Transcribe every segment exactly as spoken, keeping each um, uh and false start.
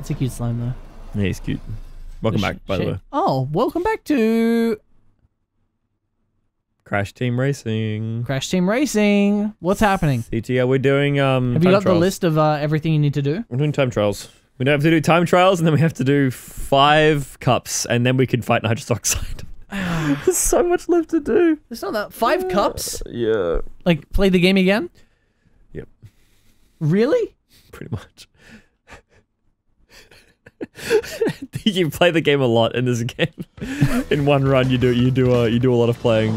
It's a cute slime, though. Yeah, he's cute. Welcome back, by the way. Oh, welcome back to... Crash Team Racing. Crash Team Racing. What's happening? C T R, we're doing um. Have you got the list of uh, everything you need to do? We're doing time trials. We don't have to do time trials, and then we have to do five cups, and then we can fight nitrous oxide. There's so much left to do. It's not that five yeah. cups. Yeah. Like play the game again. Yep. Really? Pretty much. You play the game a lot in this game. In one run, you do you do a you do a lot of playing.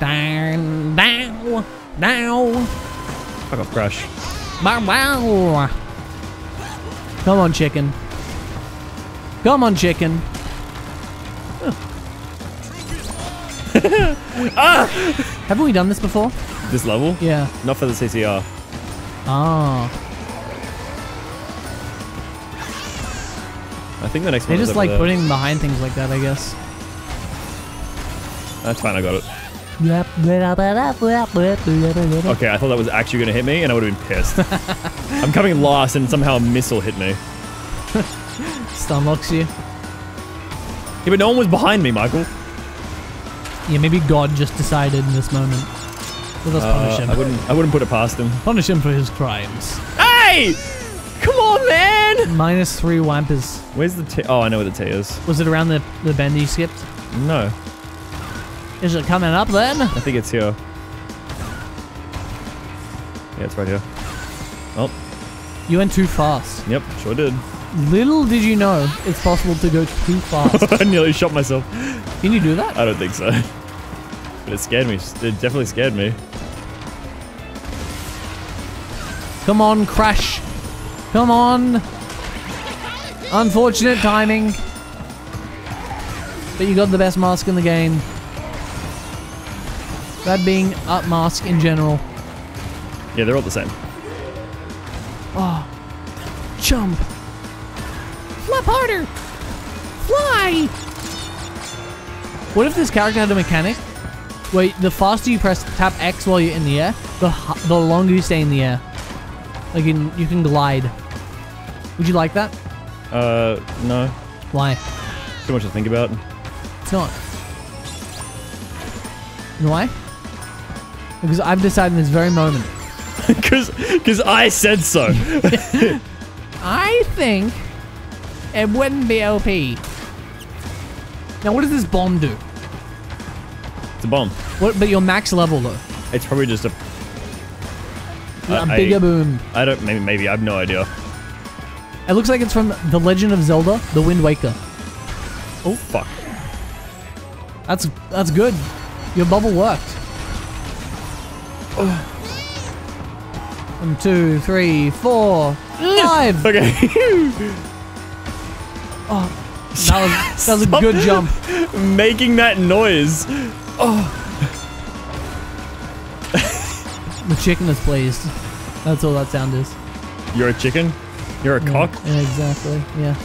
Down, down, down. Fuck off, Crash. Wow, wow. Come on, chicken. Come on, chicken. Oh. Ah! Haven't we done this before? This level? Yeah. Not for the C C R. Oh. I think the next one. They're just like there. Putting behind things like that, I guess. That's fine. I got it. Okay, I thought that was actually going to hit me, and I would have been pissed. I'm coming last, and somehow a missile hit me. Stunlocks you. Yeah, but no one was behind me, Michael. Yeah, maybe God just decided in this moment. Well, let's punish uh, him. I wouldn't, I wouldn't put it past him. Punish him for his crimes. Hey! Come on, man! Minus three wampers. Where's the T? Oh, I know where the T is. Was it around the, the bend you skipped? No. Is it coming up then? I think it's here. Yeah, it's right here. Oh. You went too fast. Yep, sure did. Little did you know it's possible to go too fast. I nearly shot myself. Can you do that? I don't think so. But it scared me. It definitely scared me. Come on, Crash. Come on. Unfortunate timing. But you got the best mask in the game. That being up mask in general. Yeah, they're all the same. Oh. Jump. Flap harder. Fly. What if this character had a mechanic? Wait, the faster you press tap X while you're in the air, the the longer you stay in the air. Like in, you can glide. Would you like that? Uh, no. Why? Too much to think about. It's not. You know why? Because I've decided in this very moment. Because because I said so. I think it wouldn't be O P. Now, what does this bomb do? It's a bomb. What? But your max level though. It's probably just a a, a bigger I, boom. I don't. Maybe. Maybe. I've no idea. It looks like it's from The Legend of Zelda: The Wind Waker. Oh fuck. That's that's good. Your bubble worked. Oh. One, two, three, four, five. Okay. Oh, that was that was a good jump. Making that noise. Oh. The chicken is pleased. That's all that sound is. You're a chicken. You're a yeah, cock. Exactly. Yeah.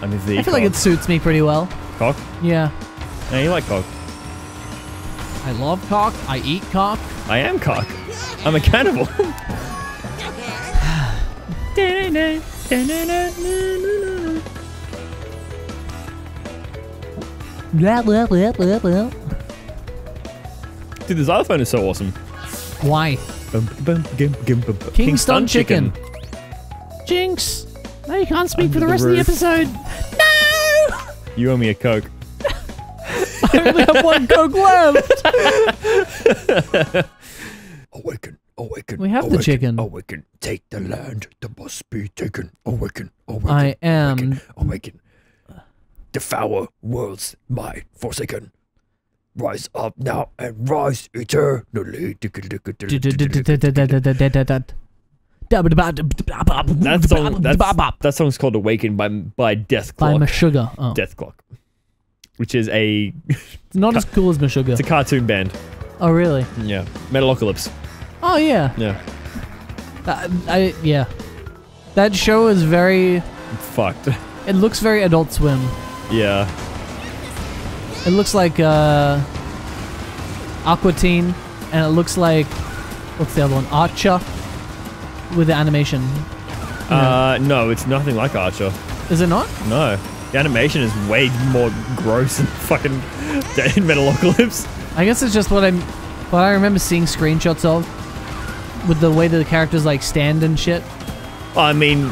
I'm the. I feel cock. Like it suits me pretty well. Cock. Yeah. Yeah, you like cock. I love cock. I eat cock. I am cock. I'm a cannibal. Dude, the xylophone is so awesome. Why? Kingston, Kingston chicken. chicken. Jinx. No, you can't speak Under for the, the rest roof. of the episode. No! You owe me a Coke. I only have one Coke left. Awaken, awaken, we have awaken, the chicken. Awaken, take the land, that must be taken. Awaken, awaken, I am. Awaken, awaken. Devour worlds, my forsaken. Rise up now and rise eternally. That, song, that's, that song's called Awaken by, by Dethklok. By Meshuggah. Oh. Dethklok. Which is a... It's not as cool as Meshuggah. It's a cartoon band. Oh, really? Yeah. Metalocalypse. Oh, yeah. Yeah. Uh, I, yeah. That show is very... It's fucked. It looks very Adult Swim. Yeah. It looks like uh, Aqua Teen, and it looks like... What's the other one? Archer. With the animation. Uh, no, it's nothing like Archer. Is it not? No. The animation is way more gross than fucking Dead in Metalocalypse. I guess it's just what I'm... What I remember seeing screenshots of. With the way that the characters, like, stand and shit. I mean...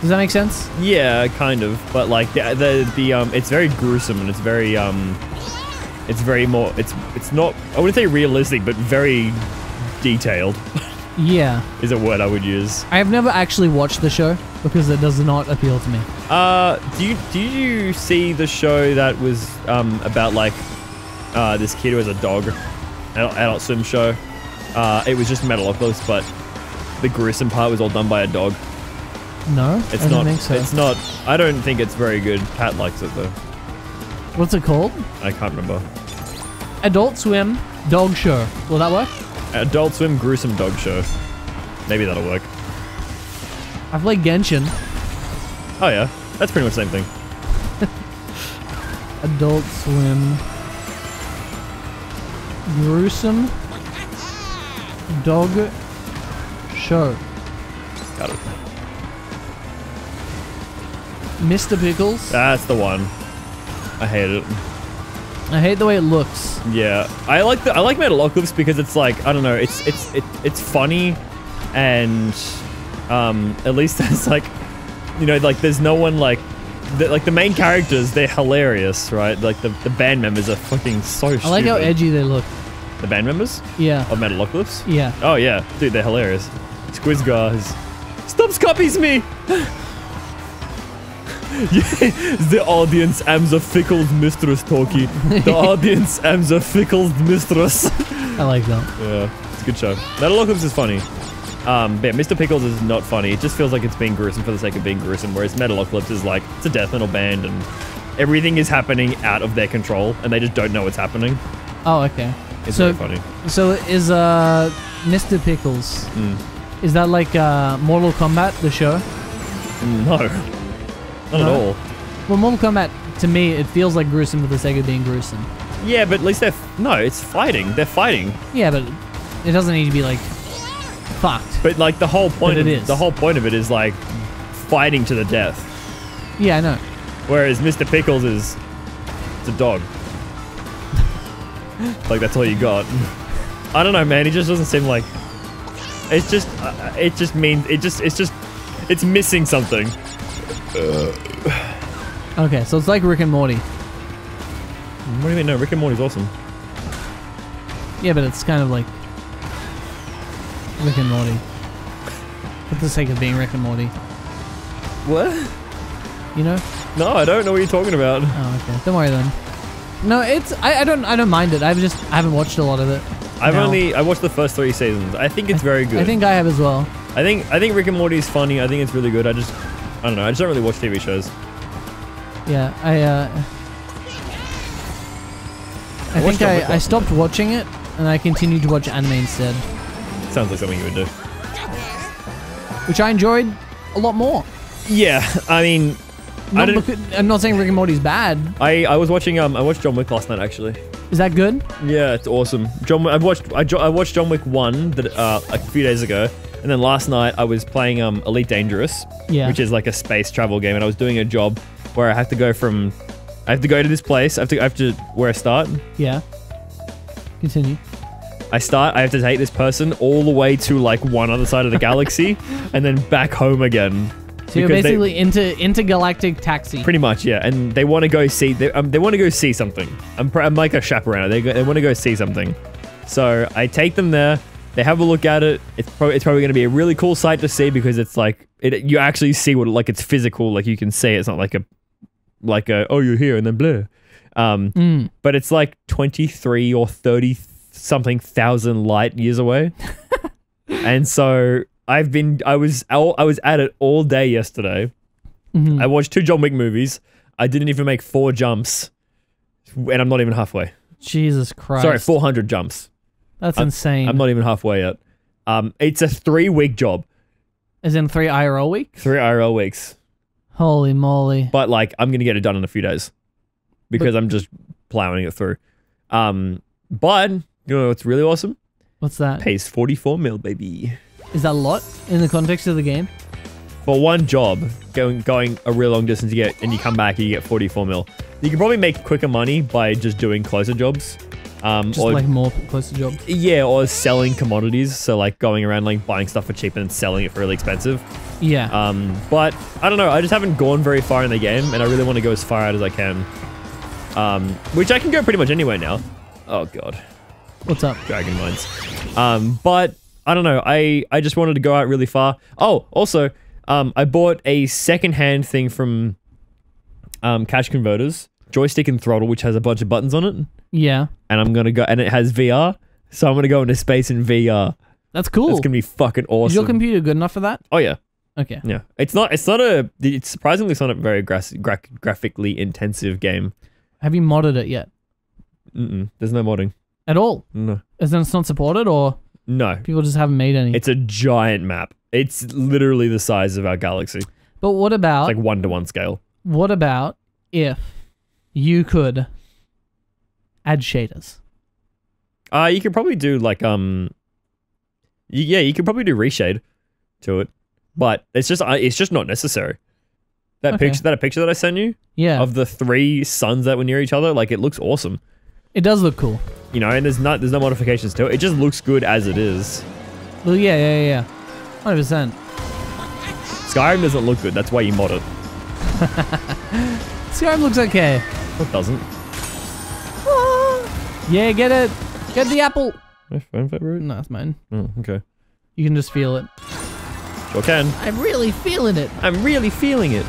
Does that make sense? Yeah, kind of. But, like, the... the, the um, it's very gruesome and it's very, um... It's very more... It's, it's not... I wouldn't say realistic, but very detailed. Yeah. Is a word I would use. I have never actually watched the show because it does not appeal to me. Uh, do you, do you see the show that was um, about like uh, this kid who has a dog? Adult, Adult Swim show. Uh, it was just Metalocalypse, but the gruesome part was all done by a dog. No, it's I not. Don't think so. It's not. I don't think it's very good. Pat likes it though. What's it called? I can't remember. Adult Swim dog show. Will that work? Adult Swim gruesome dog show. Maybe that'll work. I've played Genshin. Oh yeah, that's pretty much the same thing. Adult Swim gruesome dog show. Got it. Mister Pickles. That's the one. I hate it. I hate the way it looks. Yeah, I like the I like Metalocalypse because it's like I don't know, it's it's it, it's funny, and um, at least it's like, you know, like there's no one like, the, like the main characters, they're hilarious, right? Like the the band members are fucking so stupid. I like how edgy they look. The band members? Yeah. Of Metalocalypse? Yeah. Oh yeah, dude, they're hilarious. Squizgar is Stubbs copies me. The audience am the fickled mistress, Toki. The audience am the fickled mistress. I like that. Yeah, it's a good show. Metalocalypse is funny. Um, but yeah, Mister Pickles is not funny. It just feels like it's being gruesome for the sake of being gruesome, whereas Metalocalypse is like, it's a death metal band and everything is happening out of their control and they just don't know what's happening. Oh, okay. It's so very funny. So is uh, Mister Pickles, mm. is that like uh, Mortal Kombat, the show? No. Not no. at all. Well, Mortal Kombat, to me, it feels like gruesome for the sake of being gruesome. Yeah, but at least they're... F no, it's fighting. They're fighting. Yeah, but it doesn't need to be, like, fucked. But, like, the whole point, of, it is. The whole point of it is, like, fighting to the death. Yeah, I know. Whereas Mister Pickles is... It's a dog. Like, that's all you got. I don't know, man. He just doesn't seem like... It's just... Uh, it just means... It just... It's just... It's missing something. Okay, so it's like Rick and Morty. What do you mean? No, Rick and Morty's awesome. Yeah, but it's kind of like Rick and Morty. For the sake of being Rick and Morty. What? You know? No, I don't know what you're talking about. Oh, okay. Don't worry then. No, it's I, I don't I don't mind it. I've just I haven't watched a lot of it. I've now. only I watched the first three seasons. I think it's I, very good. I think I have as well. I think I think Rick and Morty is funny. I think it's really good. I just. I don't know, I just don't really watch T V shows. Yeah, I, uh... I, I think I, I stopped watching it, and I continued to watch anime instead. Sounds like something you would do. Which I enjoyed a lot more. Yeah, I mean... Not I because, I'm not saying Rick and Morty's bad. I, I was watching, um, I watched John Wick last night, actually. Is that good? Yeah, it's awesome. John, I watched I, I watched John Wick one that, uh, a few days ago. And then last night I was playing um, Elite Dangerous, yeah. which is like a space travel game, and I was doing a job where I have to go from, I have to go to this place, I have to, I have to where I start. Yeah. Continue. I start, I have to take this person all the way to like one other side of the galaxy, and then back home again. So you're basically they, into intergalactic taxi. Pretty much, yeah. And they want to go see, they, um, they want to go see something. I'm, I'm like a chaperone. They, they want to go see something. So I take them there. They have a look at it. It's probably it's probably going to be a really cool sight to see because it's like it you actually see what like it's physical, like you can see it. It's not like a like a oh you're here and then blur. Um, mm. But it's like twenty three or thirty something thousand light years away, and so I've been I was I was at it all day yesterday. Mm-hmm. I watched two John Wick movies. I didn't even make four jumps, and I'm not even halfway. Jesus Christ! Sorry, four hundred jumps. That's I'm, insane. I'm not even halfway yet. Um, it's a three-week job. As in three I R L weeks? Three I R L weeks. Holy moly. But, like, I'm going to get it done in a few days. Because but, I'm just plowing it through. Um, but, you know what's really awesome? What's that? Pays forty-four mil, baby. Is that a lot in the context of the game? for one job, going going a real long distance, you get, and you come back and you get forty-four mil. You can probably make quicker money by just doing closer jobs. Um, just or, like more closer jobs? Yeah, or selling commodities. So like going around like buying stuff for cheap and selling it for really expensive. Yeah. Um, but I don't know. I just haven't gone very far in the game and I really want to go as far out as I can. Um, which I can go pretty much anywhere now. Oh God. What's up? Dragon mines. Um, but I don't know. I, I just wanted to go out really far. Oh, also, um, I bought a secondhand thing from um, Cash Converters. Joystick and throttle, which has a bunch of buttons on it. Yeah. And I'm going to go... And it has V R. So I'm going to go into space in V R. That's cool. It's going to be fucking awesome. Is your computer good enough for that? Oh, yeah. Okay. Yeah. It's not... It's not a... It's surprisingly it's not a very gra gra graphically intensive game. Have you modded it yet? Mm-mm. There's no modding. At all? No. As in it's not supported or... No. People just haven't made any. It's a giant map. It's literally the size of our galaxy. But what about... It's like one-to-one scale. What about if... you could add shaders. Uh, you could probably do like, um, yeah, you could probably do reshade to it, but it's just, uh, it's just not necessary. That okay. picture, that picture that I sent you, yeah, of the three suns that were near each other, like it looks awesome. It does look cool. You know, and there's not, there's no modifications to it. It just looks good as it is. Well, yeah, yeah, yeah, one hundred percent. Skyrim doesn't look good. That's why you mod it. Skyrim looks okay. It doesn't. Ah. Yeah, get it. Get the apple. My phone favorite? No, it's mine. Oh, okay. You can just feel it. Sure can. I'm really feeling it. I'm really feeling it.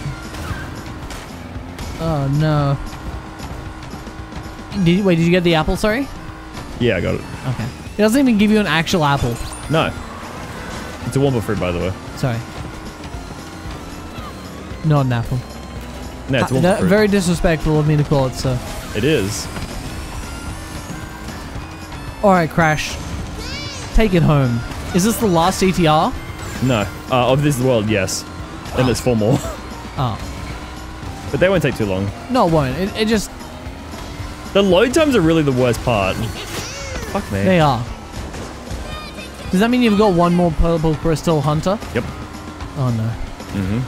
Oh, no. Did you, wait, did you get the apple, sorry? Yeah, I got it. Okay. It doesn't even give you an actual apple. No. It's a Wumpa fruit, by the way. Sorry. Not an apple. No, it's uh, very disrespectful of me to call it, so. It is. Alright, Crash. Take it home. Is this the last C T R? No. Uh, of this world, yes. And oh. There's four more. Oh. But they won't take too long. No, it won't. It, it just... The load times are really the worst part. Fuck me. They are. Does that mean you've got one more purple crystal hunter? Yep. Oh, no. Mm-hmm.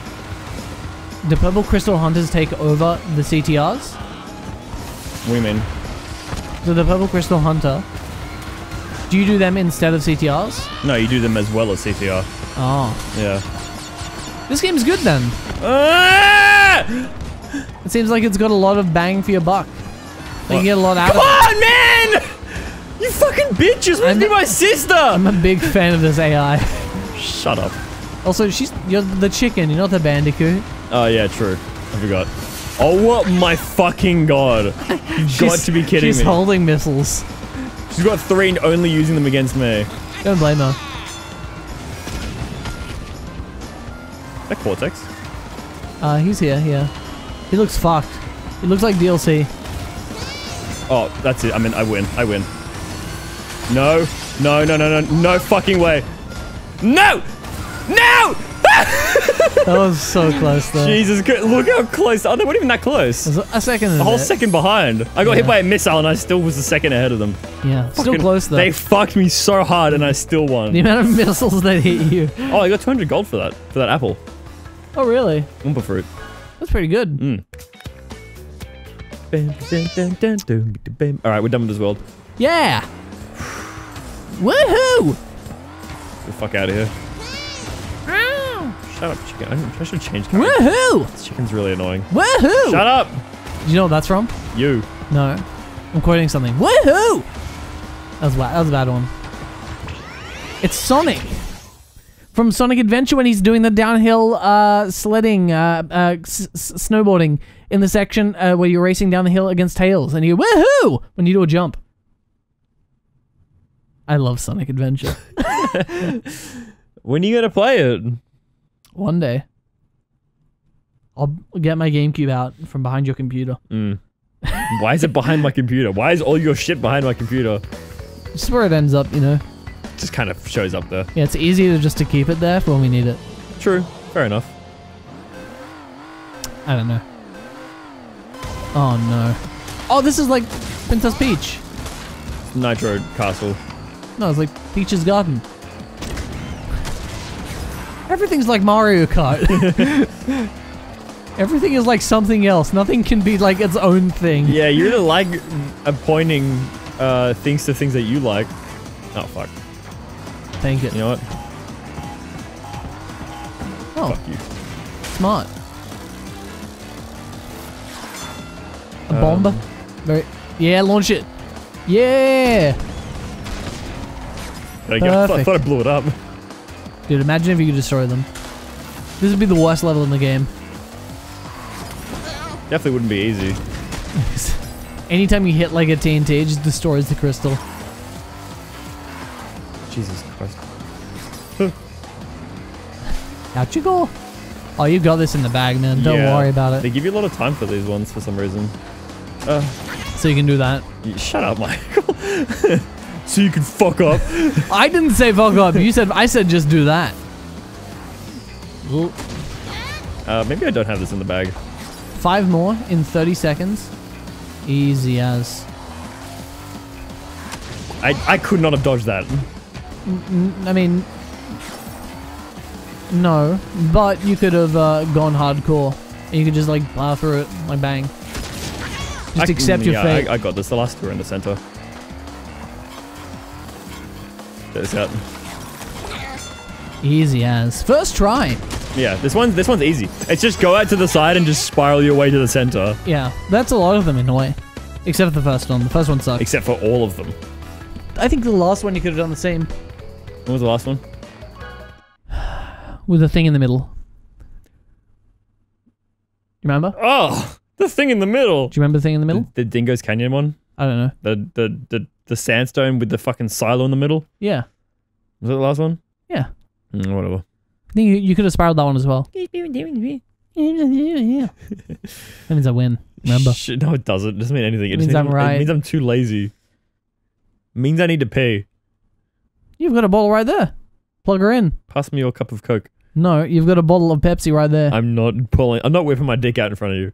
Do purple crystal hunters take over the C T Rs? What do you mean? So the purple crystal hunter, do you do them instead of C T Rs? No, you do them as well as C T R. Oh. Yeah. This game's good then. Ah! It seems like it's got a lot of bang for your buck. Like you get a lot out Come of it. Come on, man! You fucking bitch! You're supposed to be my sister! I'm a big fan of this A I. Shut up. Also, she's you're the chicken, you're not the bandicoot. Oh, yeah, true. I forgot. Oh, what my fucking god. You've got to be kidding she's me. She's holding missiles. She's got three and only using them against me. Don't blame her. Is that Cortex? Uh, he's here, yeah. He looks fucked. He looks like D L C. Oh, that's it. I mean, I win. I win. No. No, no, no, no. No fucking way. No! No! That was so close though. Jesus Christ, look how close. Oh, they weren't even that close. A second A whole bit. second behind. I got yeah. hit by a missile and I still was a second ahead of them. Yeah, fucking, still close though. They fucked me so hard and I still won. The amount of missiles that hit you. Oh, I got two hundred gold for that, for that apple. Oh, really? Wumpa fruit. That's pretty good. Mm. Alright, we're done with this world. Yeah! Woohoo! Get the fuck out of here. Shut up, chicken. I should change color. Woohoo! This chicken's really annoying. Woohoo! Shut up! Do you know what that's from? You. No. I'm quoting something. Woohoo! That was, that was a bad one. It's Sonic. From Sonic Adventure when he's doing the downhill uh, sledding, uh, uh, s snowboarding in the section uh, where you're racing down the hill against Tails. And you go, woohoo! When you do a jump. I love Sonic Adventure. When are you going to play it? One day. I'll get my GameCube out from behind your computer. Mm. Why is it behind my computer? Why is all your shit behind my computer? Just where it ends up, you know. It just kind of shows up there. Yeah, it's easier just to keep it there for when we need it. True. Fair enough. I don't know. Oh, no. Oh, this is like Princess Peach. Nitro Castle. No, it's like Peach's Garden. Everything's like Mario Kart. Everything is like something else. Nothing can be like its own thing. Yeah, you really like appointing uh, things to things that you like. Oh, fuck. Thank it. You know what? Oh. Fuck you. Smart. A bomb. Um, Very yeah, launch it. Yeah. There you go. I thought, I thought I blew it up. Dude, imagine if you could destroy them. This would be the worst level in the game. Definitely wouldn't be easy. Anytime you hit like a T N T, it just destroys the crystal. Jesus Christ. Out you go. Oh, you got this in the bag, man. Don't yeah, worry about it. They give you a lot of time for these ones for some reason. Uh, so you can do that. Shut up, Michael. So you can fuck up. I didn't say fuck up. You said I said just do that. Uh, maybe I don't have this in the bag. Five more in thirty seconds. Easy as. I I could not have dodged that. N I mean. No, but you could have uh, gone hardcore. You could just like plow through it, like bang. Just I, accept yeah, your fate. I, I got this. The last two are in the center. Get this out. Easy as first try. Yeah, this one's this one's easy. It's just go out to the side and just spiral your way to the center. Yeah, that's a lot of them in a way, except for the first one. The first one sucks. Except for all of them. I think the last one you could have done the same. What was the last one? With a thing in the middle. You remember? Oh, the thing in the middle. Do you remember the thing in the middle? The, the Dingo's Canyon one? I don't know. The, the the the sandstone with the fucking silo in the middle? Yeah. Was that the last one? Yeah. Mm, whatever. I think you, you could have spiraled that one as well. That means I win. Remember? Shit, no, it doesn't. It doesn't mean anything. It, it means I'm right. It means I'm too lazy. It means I need to pee. You've got a bottle right there. Plug her in. Pass me your cup of Coke. No, you've got a bottle of Pepsi right there. I'm not pulling. I'm not whipping my dick out in front of you.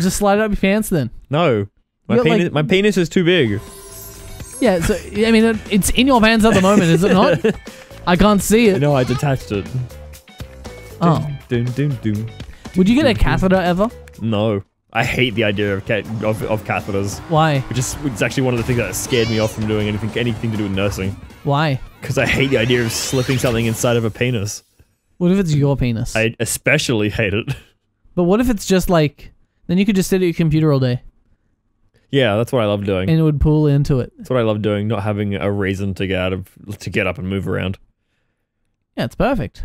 Just slide it up your pants then. No. My penis, like, my penis is too big. Yeah, so, I mean, it, it's in your pants at the moment, is it not? I can't see it. No, I detached it. Oh. Doom, doom, doom, doom. Would you get doom, a catheter doom. ever? No. I hate the idea of, ca of, of catheters. Why? Which is, it's actually one of the things that scared me off from doing anything anything to do with nursing. Why? Because I hate the idea of slipping something inside of a penis. What if it's your penis? I especially hate it. But what if it's just like... Then you could just sit at your computer all day. Yeah, that's what I love doing. And it would pull into it. That's what I love doing, not having a reason to get out of... to get up and move around. Yeah, it's perfect.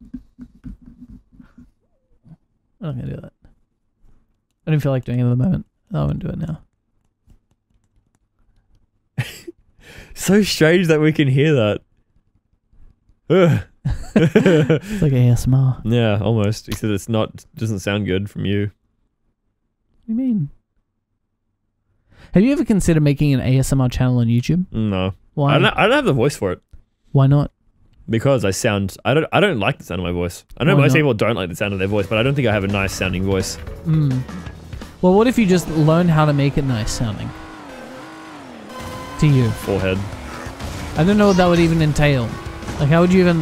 I'm not going to do that. I didn't feel like doing it at the moment. I wouldn't do it now. So strange that we can hear that. It's like A S M R. Yeah, almost. Except it's not. Doesn't sound good from you. What do you mean? Have you ever considered making an A S M R channel on YouTube? No. Why? I don't. I don't have the voice for it. Why not? Because I sound. I don't. I don't like the sound of my voice. I know Why most not? people don't like the sound of their voice, but I don't think I have a nice sounding voice. Mm. Well, what if you just learn how to make it nice sounding? To you. Forehead. I don't know what that would even entail. Like, how would you even...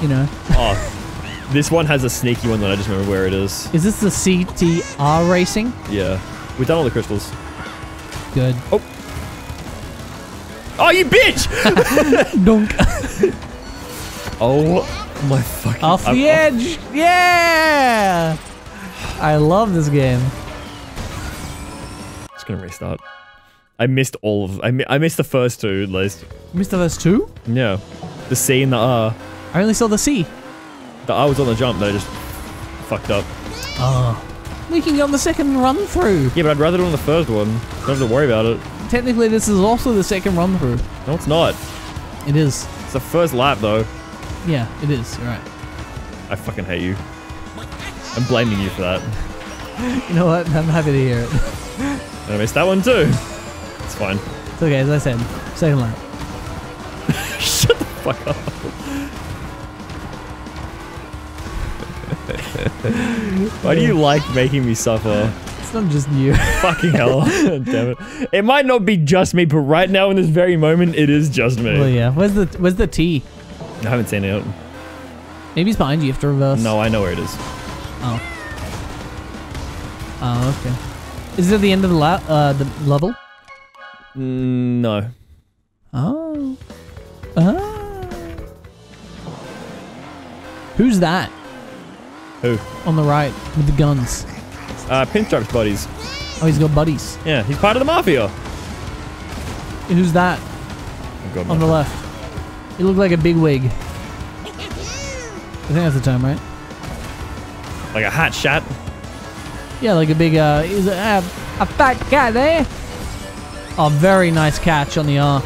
You know. Oh. This one has a sneaky one that I just remember where it is. Is this the C T R racing? Yeah. We've done all the crystals. Good. Oh. Oh, you bitch! Donk. Oh, my fucking... Off the I'm, edge! Off. Yeah! I love this game. Just gonna restart. I missed all of... I, mi I missed the first two, at least. You missed the first two? Yeah. The C and the R. I only saw the C. The R was on the jump, but I just... fucked up. Oh. We can go on the second run-through. Yeah, but I'd rather do it on the first one. Don't have to worry about it. Technically, this is also the second run-through. No, it's not. It is. It's the first lap, though. Yeah, it is. You're right. I fucking hate you. I'm blaming you for that. You know what? I'm happy to hear it. And I missed that one, too. It's fine. It's okay, as I said. Second lap. Shut the fuck up. Why do you like making me suffer? It's not just you. Fucking hell. Damn it. It might not be just me, but right now in this very moment, it is just me. Well, yeah. Where's the, where's the T? I haven't seen it. Maybe it's behind you. You have to reverse. No, I know where it is. Oh. Oh, okay. Is it at the end of the la uh, the level? Mm, no. Oh. Ah. Who's that? Who? On the right with the guns. Uh, Pinchuk's buddies. Oh, he's got buddies. Yeah, he's part of the mafia. Who's that? Oh, God, on the left. He looked like a bigwig. I think that's the term, right? Like a hot shot? Yeah, like a big, uh, he's a, uh, a fat guy there. Oh, very nice catch on the R.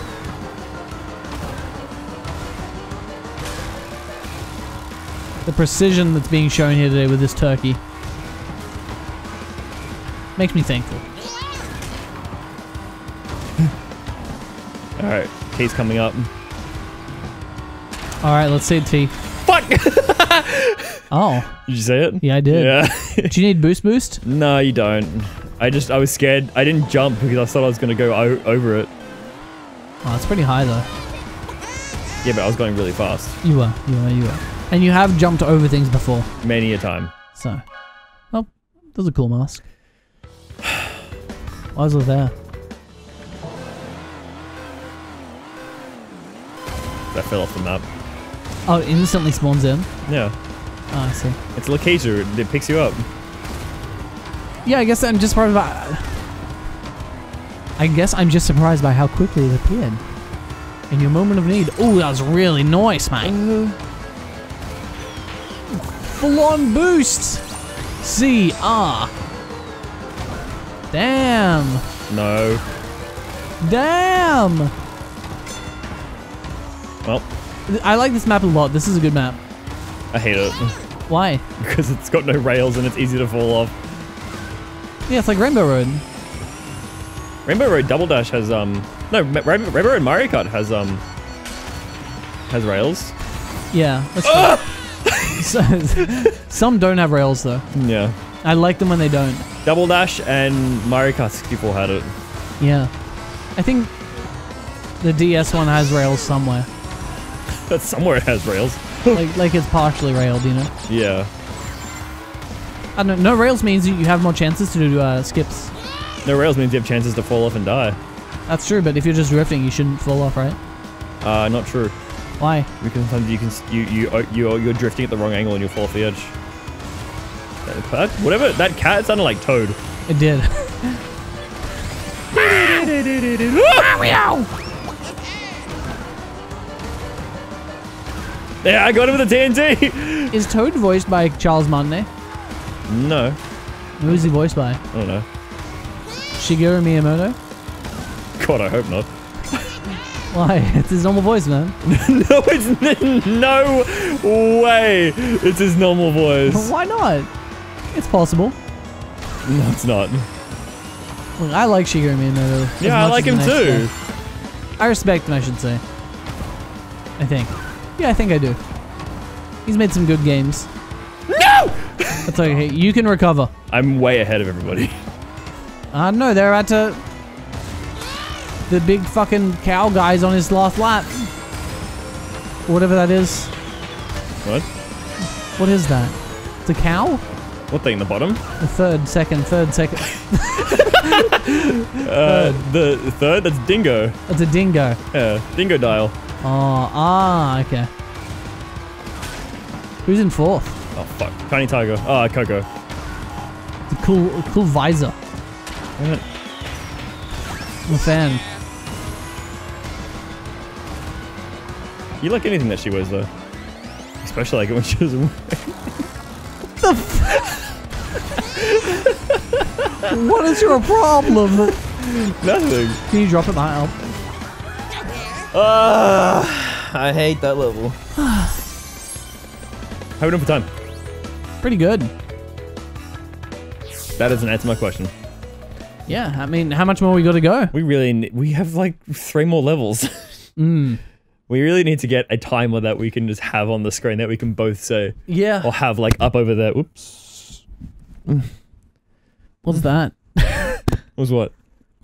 The precision that's being shown here today with this turkey makes me thankful. Alright, T's coming up. Alright, let's say T. Fuck! Oh. Did you say it? Yeah, I did. Yeah. Do you need boost boost? No, you don't. I just, I was scared. I didn't jump because I thought I was going to go o over it. Oh, it's pretty high though. Yeah, but I was going really fast. You were, you were, you were. And you have jumped over things before. Many a time. So. Oh, that was a cool mask. Why was it there? That fell off the map. Oh, it instantly spawns in? Yeah. Oh, I see. It's a locator. It, it picks you up. Yeah, I guess I'm just surprised by... I guess I'm just surprised by how quickly it appeared. In your moment of need. Oh, that was really nice, man. Full-on boost! C R. Damn. No. Damn. Well. I like this map a lot. This is a good map. I hate it. Why? Because it's got no rails and it's easy to fall off. Yeah, it's like Rainbow Road. Rainbow Road Double Dash has, um... No, Rainbow Road Mario Kart has, um... has rails. Yeah. That's oh! Some don't have rails though. Yeah. I like them when they don't. Double Dash and Mario Kart sixty-four had it. Yeah. I think the D S one has rails somewhere. But somewhere it has rails. like like it's partially railed, you know? Yeah. I don't know. No rails means you have more chances to do uh, skips. No rails means you have chances to fall off and die. That's true, but if you're just drifting, you shouldn't fall off, right? Uh, not true. Why? Because sometimes you can you you you're, you're drifting at the wrong angle and you'll fall off the edge. That, whatever that cat sounded like Toad. It did. Yeah, I got him with the T N T. Is Toad voiced by Charles Martinet? No. Who is he voiced by? I don't know. Shigeru Miyamoto. God, I hope not. Why? It's his normal voice, man. No, it's no way. It's his normal voice. Why not? It's possible. No, it's not. Look, I like Shigeru Miyamoto. Yeah, I like him too. I respect him, I should say. I think. Yeah, I think I do. He's made some good games. No! That's okay. You can recover. I'm way ahead of everybody. Uh, no, they're at a... The big fucking cow guy's on his last lap. Whatever that is. What? What is that? The cow? What thing? The bottom? The third, second, third, second. uh, third. The third? That's dingo. That's a dingo. Yeah, dingo dial. Oh, ah, okay. Who's in fourth? Oh, fuck. Tiny Tiger. Ah, oh, Coco. The cool, cool visor. Damn it. I'm a fan. You like anything that she wears, though. Especially like it when she doesn't wear it. What the f- What is your problem? Nothing. Can you drop it my elbow? Uh, I hate that level. How are we doing for time? Pretty good. That is an answer to my question. Yeah, I mean, how much more we got to go? We really, we have like three more levels. Mm. We really need to get a timer that we can just have on the screen that we can both say. Yeah. Or have like up over there. Oops. Mm. What's that? What's what?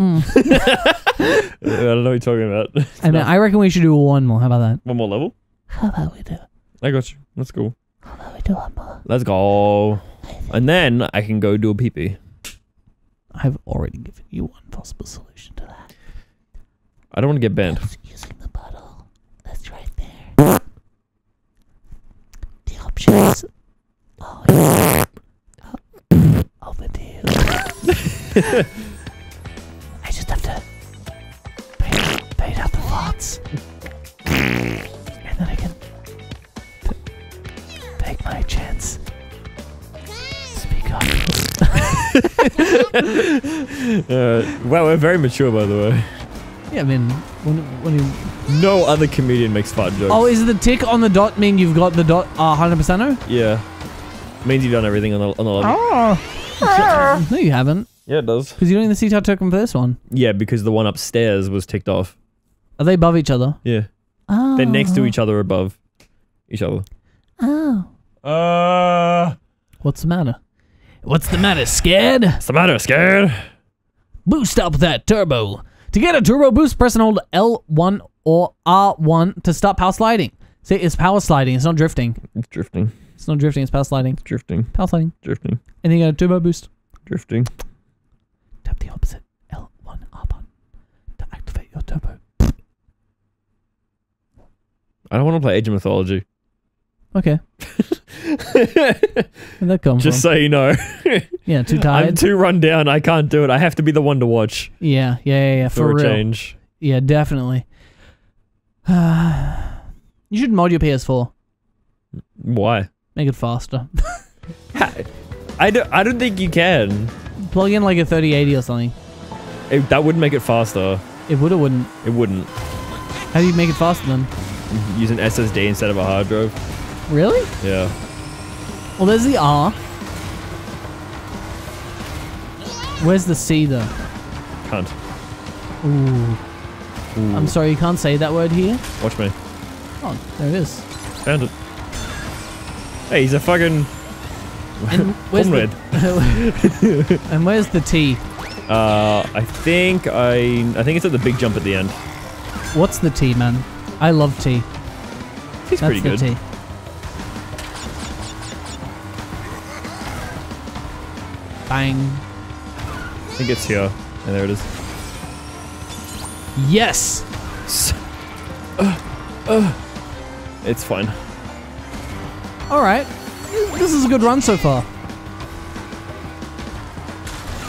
Mm. I don't know what you're talking about. It's I mean, I reckon we should do one more. How about that? One more level? How about we do? I got you. Let's go. How about we do one more? Let's go. And then I can go do a pee-pee. I've already given you one possible solution to that. I don't want to get banned. That's using the bottle that's right there. The option is... Oh, yeah. Oh, over to you. I just have to bait, bait out the thoughts. And then I can t- take my chance. Speak up. uh, wow, we're very mature, by the way. Yeah, I mean, when, when you... No other comedian makes fart jokes. Oh, is the tick on the dot mean you've got the dot uh, one hundred percent? Yeah. Means you've done everything on the on the lobby. Oh. No, you haven't. Yeah, it does. Because you don't even see how to tick on the first one. Yeah, because the one upstairs was ticked off. Are they above each other? Yeah. Oh. They're next to each other, above each other. Oh. Uh. What's the matter? What's the matter? Scared? What's the matter? Scared? Boost up that turbo. To get a turbo boost, press and hold L one or R one to start power sliding. See, it's power sliding. It's not drifting. It's drifting. It's not drifting, it's power sliding. Drifting. Power sliding. Drifting. And then you got a turbo boost. Drifting. Tap the opposite L one R one to activate your turbo. I don't want to play Age of Mythology. Okay. Where'd that come Just from? So you know. Yeah, too tired. I'm too run down. I can't do it. I have to be the one to watch. Yeah, yeah, yeah. yeah for, for a real. change. Yeah, definitely. Uh, you should mod your P S four. Why? Make it faster. I, don't, I don't think you can. Plug in like a thirty eighty or something. It, that wouldn't make it faster. It would or wouldn't? It wouldn't. How do you make it faster then? Use an S S D instead of a hard drive. Really? Yeah. Well, there's the R. Where's the C though? Can't. Ooh. Ooh. I'm sorry, you can't say that word here. Watch me. Oh, there it is. Found it. Hey, he's a fucking... And where's, the, and where's the T? Uh, I think I... I think it's at the big jump at the end. What's the T, man? I love T. He's pretty good. That's the T. Bang. I think it's here. And yeah, there it is. Yes! S uh, uh. It's fine. Alright. This is a good run so far.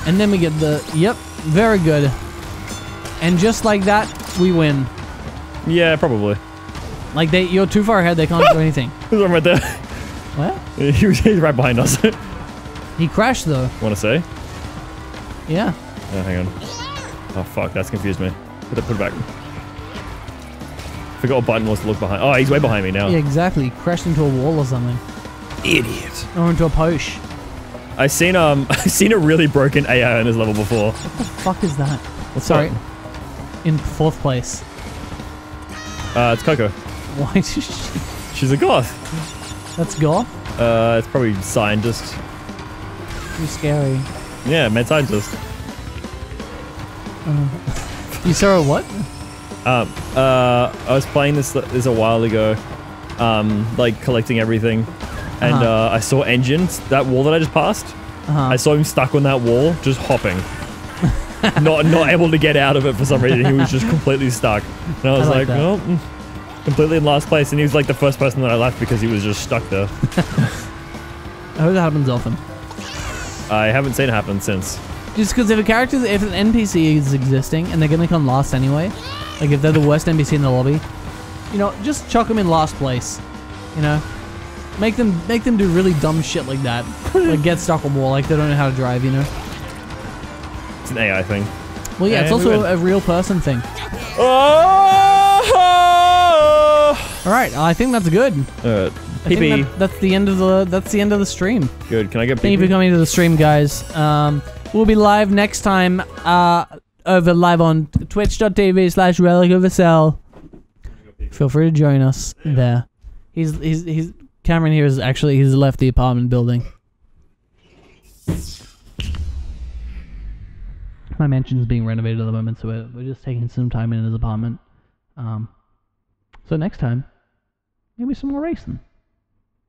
And then we get the... Yep. Very good. And just like that, we win. Yeah, probably. Like, they, you're too far ahead, they can't do anything. There's one right there. What? He was, he's right behind us. He crashed, though. Want to say? Yeah. Oh, hang on. Oh, fuck. That's confused me. Put it, put it back. Forgot what button was to look behind. Oh, he's way behind me now. Yeah, exactly. Crashed into a wall or something. Idiot. Or into a posh. I seen um, I seen a really broken A I on his level before. What the fuck is that? What's Sorry. That? In fourth place. Uh, it's Coco. Why did she? She's a goth. That's goth? Uh, it's probably scientist. Too scary. Yeah, mad scientist. Uh, you saw a what? Um, uh, I was playing this this a while ago, um, like collecting everything, and uh-huh. uh, I saw engines that wall that I just passed. Uh-huh. I saw him stuck on that wall, just hopping, not not able to get out of it for some reason. He was just completely stuck, and I was I like, like oh, completely in last place. And he was like the first person that I left because he was just stuck there. I hope that happens often. I haven't seen it happen since. Just because if a character, if an N P C is existing and they're gonna come last anyway. Like, if they're the worst N P C in the lobby, you know, just chuck them in last place, you know? Make them make them do really dumb shit like that. Like, get stuck on wall, like, they don't know how to drive, you know? It's an A I thing. Well, yeah, and it's also a real person thing. Oh! Alright, I think that's good. Uh, pee-pee. That, that's the end of the, that's the end of the stream. Good, can I get pee-pee? Thank you for coming to the stream, guys. Um, we'll be live next time, uh... over live on Twitch dot T V slash Relic of a Cell. Feel free to join us there. He's, he's, he's, Cameron here is actually, he's left the apartment building. My mansion's being renovated at the moment, so we're, we're just taking some time in his apartment. Um, so next time, maybe some more racing.